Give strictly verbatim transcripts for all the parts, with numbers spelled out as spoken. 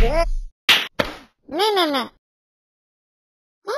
No, no, no. Mm.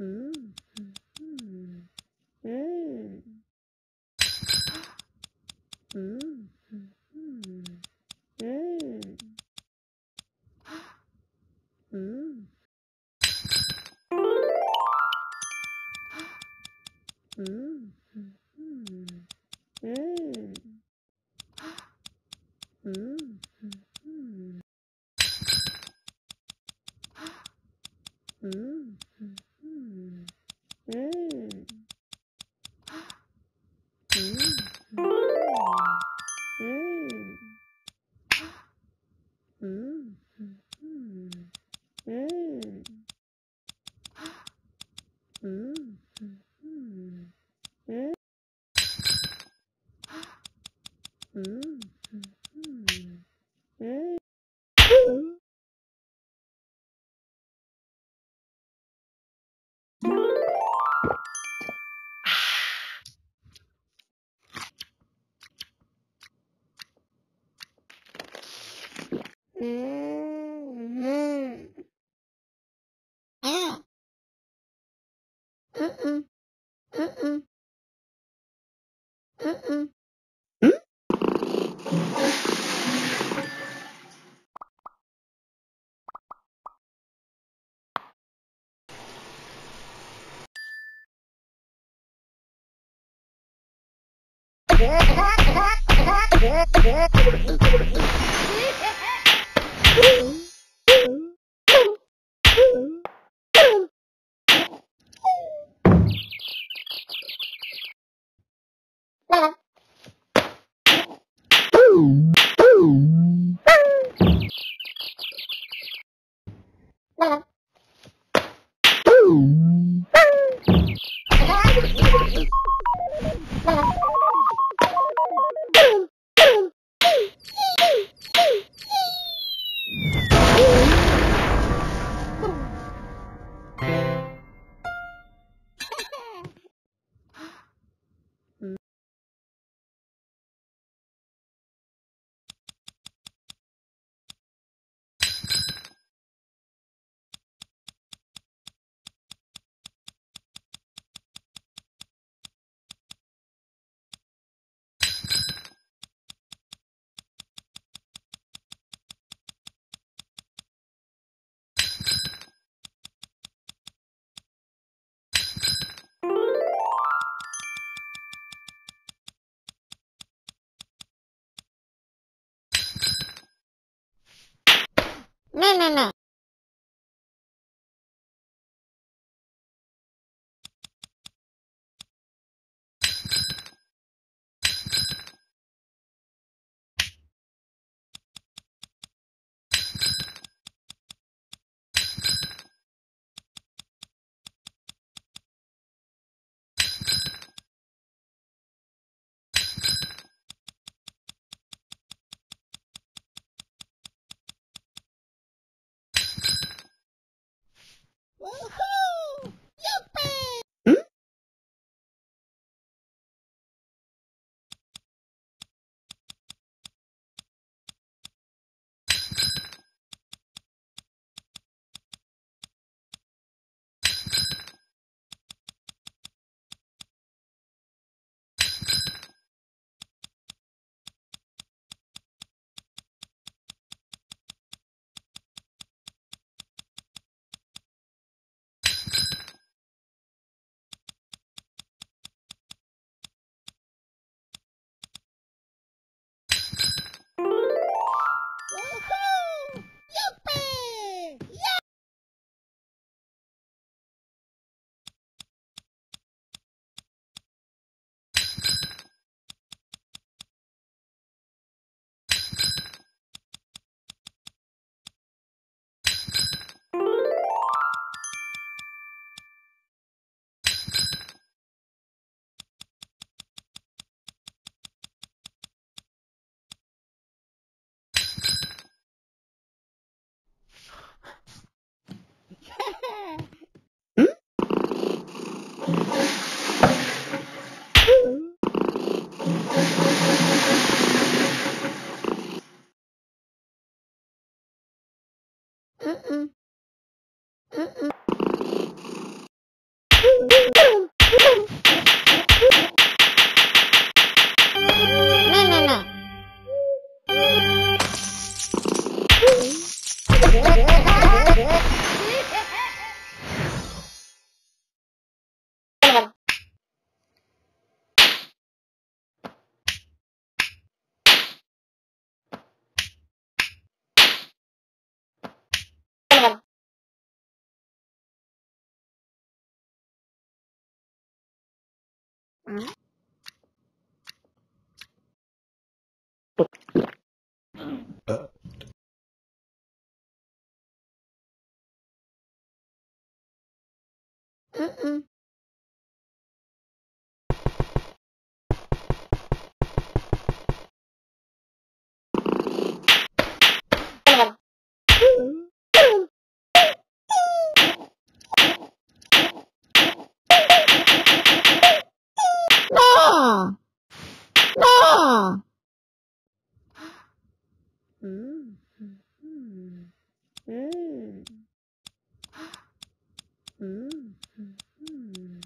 Mm. Mm. Mm. Mm. Mm. Mm. Mm. Mm. Mm. Mm. Mm. Mm. Mm. Mm. Mm. Mm. Mm. Mm. Mm. Mm. Mm. No, no, no. Uh. Mm-mm. No! No! Mm. Mm. Mm. Mm. Mm. Mm.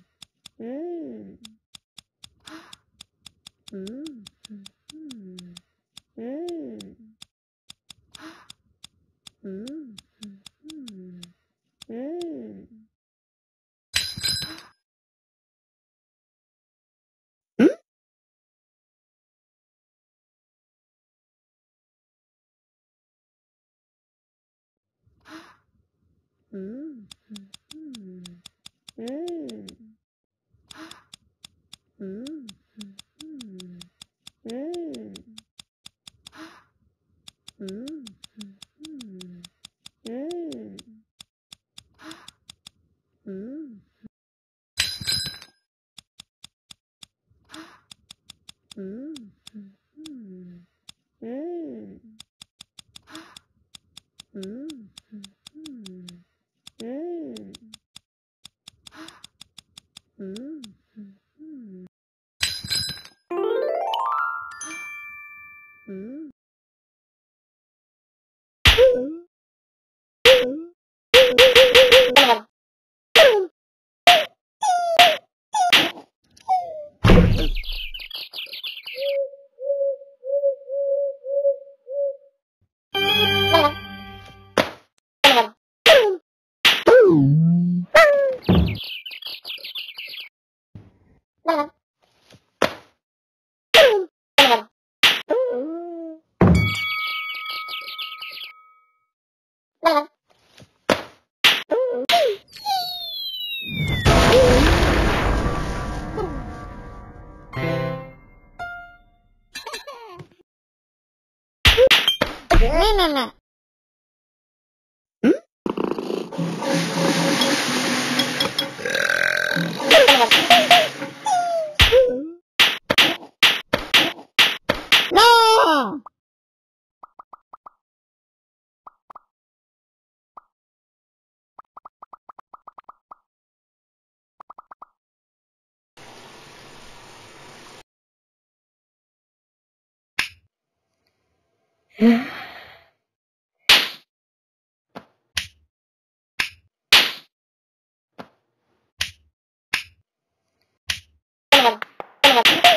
Mm. Mm. Mm. Mm. Mm. Mm. Mm. Mm. Mm. Mm. Mm. Mm. Mm. Mm. Mm. Mm. Yeah. Come on, come on.